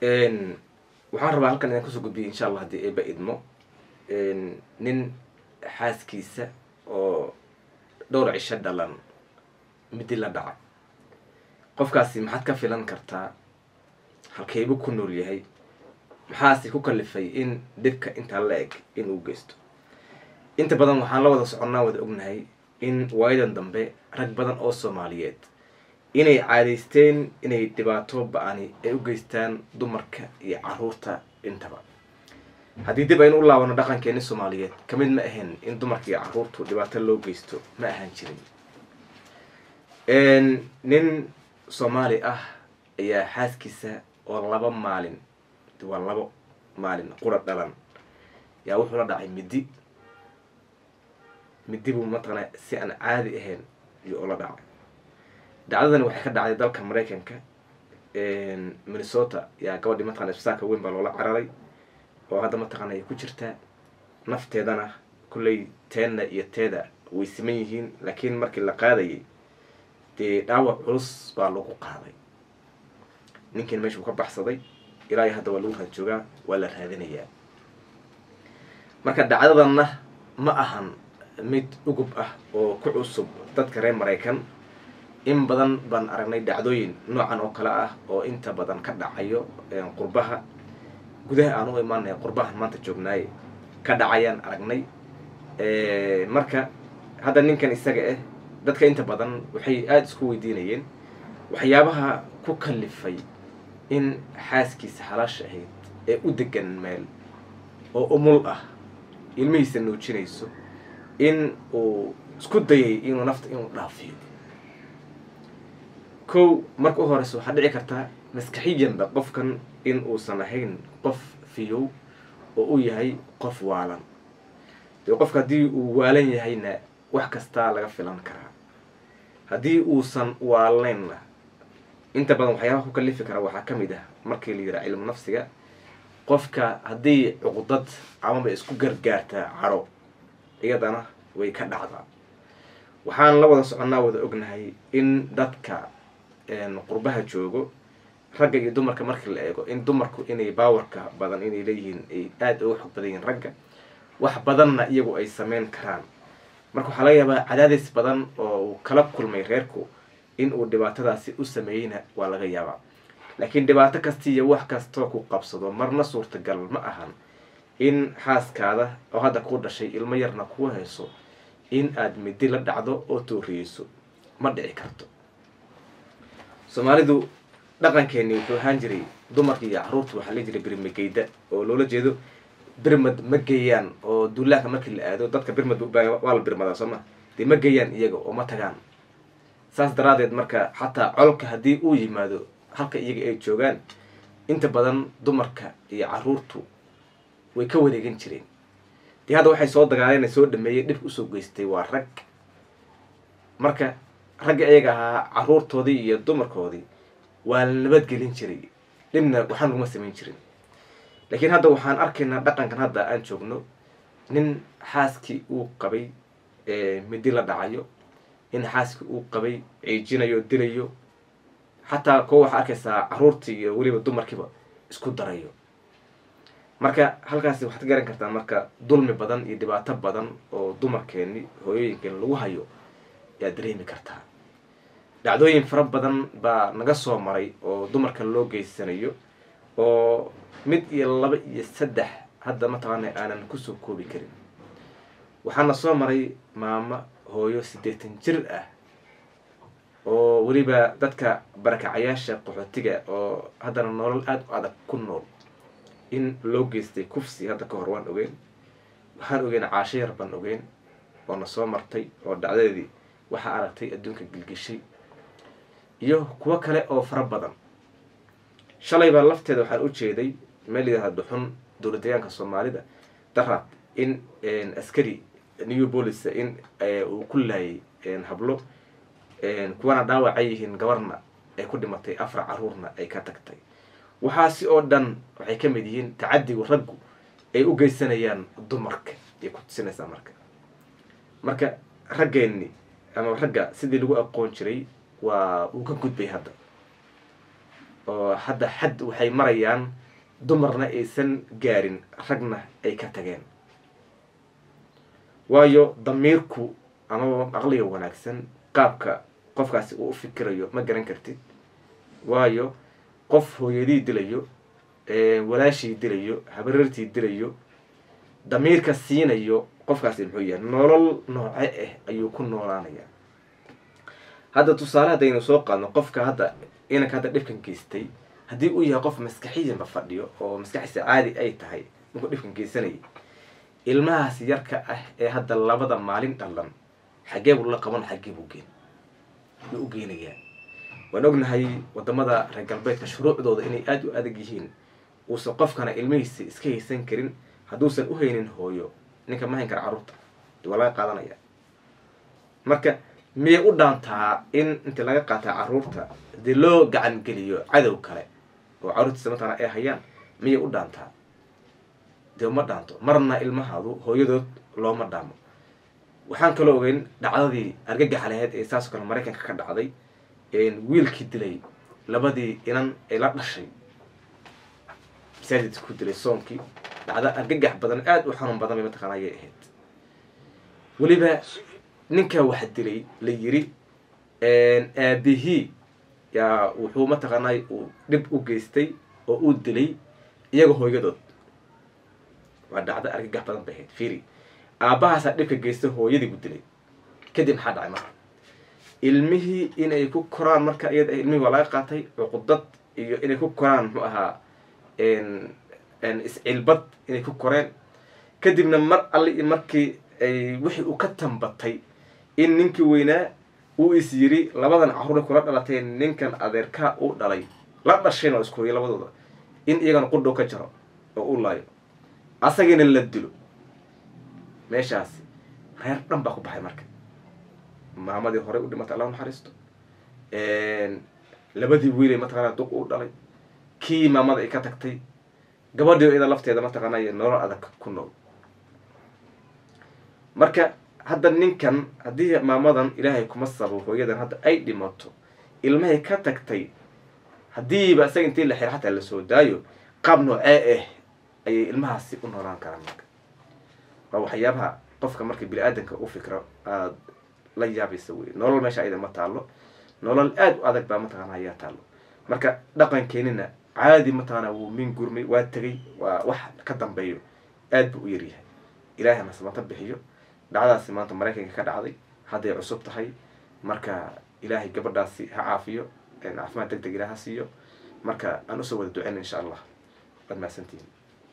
waxaan rabaa halkan inaan kusoo gudbiyo insha Allah hadii eeba idmo nin xaaskiisa oo dhowr cisho dhalan mid la dhaca qofkaasi maxaad ka filan kartaa halkeebu ku nool yahay maxaasi ku kalifay in dibka inta la eg inuu geysto inta badan waxaan la wada soconaa wada ognahay in waayadan dambe rag badan oo Soomaaliyeed inay caadiisteen inay dibaato baani ay u geystaan dumarka iyo caruurta intaba hadii dib aynu laabano dhaqankeena Soomaaliyeed kamid ma ahan in dumarka iyo caruurtu dibaato loo geysto ma ahan jirin nin Soomaali ah ayaa xaaskiisa oo laba maalin qura dhalan yaa wuxuu la dhacay midi buu matana si aan caadi ahayn iyo la dhacay dacdadan waxay ka dhacday dalka Mareykanka Minnesota yaa gabadhi matana isbitaal weyn baa loola cararay oo hadda matana ay ku jirtaa nafteedana kulay teena iyo teeda way siman yihiin laakiin markii la qaadayay dhaawac culus baa lagu qaaday ninkan meesha uu ka baxsaday ilaa hadda waa lagu joogaa waa la raadinayaa marka dacdadanna ma ahan mid ugub ah oo ku cusub dadka reer Mareykan in badan ban aragnay dhacdooyin noocan oo kala ah oo inta badan ka dhacayo qurbaha gudaha aan u imaanay qurbaha maanta joognay ka dhacayaan aragnay marka hada ninkan isaga ah dadka inta badan waxay aad isku weydiinayeen waxyaabaha ku kalifay in xaaskiisa halash ahayd ee u degan meel oo umul ah ilmihiisa nuujinayso in uu isku dayay inuu nafta inuu dhaafiyo كو مركو هارسو حد عكرتها مسكحيا بقف كان إن وصناحين قف فيو وأوي هاي قف وعلن يقف كدي وعلن هينا وحكستا لغفل أنكرها هدي وصن وعلن أنت بدو حياه كل فكرة وحكم ده مركي اللي رأي المنافسية قف كهدي عقدات عم بيسكو جرجرتها عرب إيدا أنا ويكاد عذاب وحان لو دسقنا وده أجنهاي إن دتك qurbaha joogo ragga iyo dumarka markii la eego in dumarku inay powerka badan inay leeyihiin ay aad u xog badan yihiin ragga wax badanna iyagu ay sameyn karaan marka waxa laga yaabaa cadaadis badan oo kala kulmay reerku in uu dhibaatadaasi u sameeyna waa laga yaabaa laakiin dhibaato kasta iyo wax kasta ku qabsado marna suurtagal ma ahan in xaaskaada oo hadda ku dhashay ilmo yarna ku hayso in aad mid la dhacdo oo tooriiso ma dhici karto Soomaalidu dhaqankeena wuxuu ahaan jiray dumarka iyo caruurtu waxa la jiray birmageyda oo loola jeedo birmad magayaan oo duulaha markii la aado dadka birmad waa la birmada Soomaa tii magayaan iyaga oo ma tagaan saas daraadeed marka hatta colka hadii uu yimaado halka iyaga ay joogan inta badan dumarka iyo caruurtu way ka wareegin jireen tii hadda waxay soo dagaalayeen soo dhameeyay dib u soo geystay waa rag marka rag ayaga caruurtoodii iyo dumarkoodii waa nabad gelin jiray dibna waxaan uma sameyn jirin laakiin hadda waxaan arkaynaa dhaqankan hadda aan joogno nin xaaski uu qabay midi la dhacayo in xaaski uu qabay ciijinayo dilayo hatta koox waxa arkaysa caruurtii iyo waliba dumarkiiba isku darayo marka halkaas waxaad garan kartaa marka dulmi badan iyo dhibaato badan oo dumarkeeni hooyooyinkeen lagu hayo yaa dareemi kartaa dhacdooyin fara badan baa naga soo maray oo dumarka loo geysanayo oo mid iyo laba iyo saddex hadda ma taqaanay aanan ku soo koobi karin waxaana soo maray maama hooyo 80 jir ah oo waliba dadka barakacayaasha qoxotiga oo haddana nolol aad u adag ku nool in loo geystay kufsi hadda ka hor waxaan ogeen caashir baan ogeen oo na soo martay oo dhacdadeedii waxa aragtay adduunka gilgishay iyo kuwa kale oo fara badan shalay baa lafteeda waxaan u jeeday meelaha dhuxun dowladeenka Soomaalida darab in askari new police in uu ku laayay hablo kuwana dhaawacay yihiin gabarna ay ku dhimatay afar caruurna ay ka tagtay waxaasi oo dhan waxay ka mid yihiin tacadiga raggu ay u geysanayaan dumarka iyo ku tusinaysa marka raggeeni أما رجع سيدي لو أقول شري ووكان كنت بهذا oo hadda xad waxay marayaan dumarna aysan gaarin ragna ay ka tageen waayo damiirku ama aqliga wanaagsan qaabka qofkaasi uu fikirayo ma garan kartid waayo qof hooyadii dilayo walaashii dilayo habarartii dilayo damiirka siinayo qofkaasi muxuu yahay nolol noocay ayuu ku noolaanaya هذا تصالح دين سوق أنا قف كهذا أنا كهذا دفن كيستي هدي ويا قف مسكحية مفرديو أو مسكحية عادي أي تهاي نقول دفن كيسني الماس يركع هذا اللبضة معلم تعلم حجاب ولا كمان حجاب وجين لوجين يا ونقول هاي وتمضى رجال بيت شروق ضد إني أدو أدجيهين وسقف كنا الميس إسكي سنكرين هدوس الأهينين هويو نك ما هنكر عروض ولا قادنا يا مركب مي ودانتا إن أنت لا قطع عروتها دلوا عن قليو عذو كله وعروت سمتنا إيه هيان مي ودانتا ديو مدانتو مرنا المهادو هو يدود لو مدامو وحن كلوين دعادي أرجع على هاد إحساس كل مرة كان كده عادي إن ويل كدلي لبدي إن لا نشي سادت كدلي صامكي دعاء أرجع بدن قاد وحنم بدن بمتخنا يهد ولي بقى ninka wax dilay la yiri aabihi ya wuxuu ma taqanay uu dib u geystay oo uu dilay iyaga hooyadood waa dhacda argagax badan baheed fiiri aabahaas dibka geystay hooyadii uu dilay kadib maxaa dhacay markaa ilmihi inay ku koraan marka iyada ilmihi walaa qaatay cuqudad iyo inay ku koraan muxuu ahaa iscilbad inay ku koreen kadibna mar alli markii ay wixii uu ka tanbatay in ninki weyna uu is yiri labadan caruur kala dhalateen ninkan adeerka uu dhalay la dhasheen oo isku labadooda in iyagan qudho ka jiro oo uu laayo asagina la dilo meeshaas reer dhan baa ku baxay marka maamadii hore u dhimatay Allahu naxariisto labadii wiil ee mataqaana duq uu dhalay kii maamada ay ka tagtay gabadhii iyada lafteeda mataqaana ay nolol adag ku nool marka hadda ninkan hadii maamadan ilaahay kuma sababo hooyadan hadda ay dhimato ilmahay ka tagtay hadii ba sayntii la xirxata la soo daayo qabno ay ilmahaasi u noolaan karaan waa waxyaabaha qofka markii bil aadanka u fikro aad la yaabayso way nolol meesha ayda ma taalo nolol aad u adag baa ma taqaanayaa taalo marka dhaqankeenina caadi ma taana wuu min gurmay waa tagay waa wax ka dambeeyo aad buu u yar yahay ilaahay ma sabata bixiyo dhacdaasi maanta Mareykanka ka dhacday haday cusub tahay marka ilaahay gabadhaasi ha caafiyo caafimaad degdeg ah siiyo marka aan u soo wada duceyn insha Allah badmaasantiin